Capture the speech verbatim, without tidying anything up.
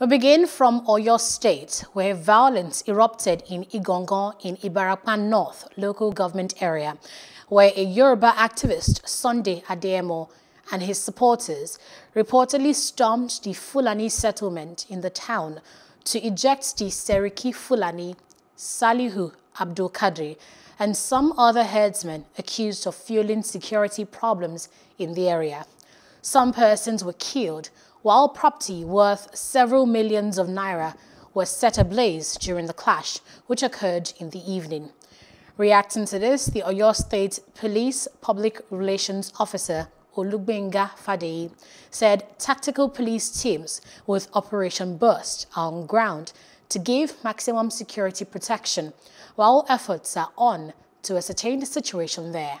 We begin from Oyo State, where violence erupted in Igangan in Ibarapa North local government area, where a Yoruba activist, Sunday Adeyemo, and his supporters reportedly stormed the Fulani settlement in the town to eject the Seriki Fulani Salihu Abdul Kadir and some other herdsmen accused of fueling security problems in the area. Some persons were killed, while property worth several millions of naira was set ablaze during the clash, which occurred in the evening. Reacting to this, the Oyo State Police Public Relations Officer, Olugbenga Fadeyi, said tactical police teams with Operation Burst are on ground to give maximum security protection, while efforts are on to ascertain the situation there.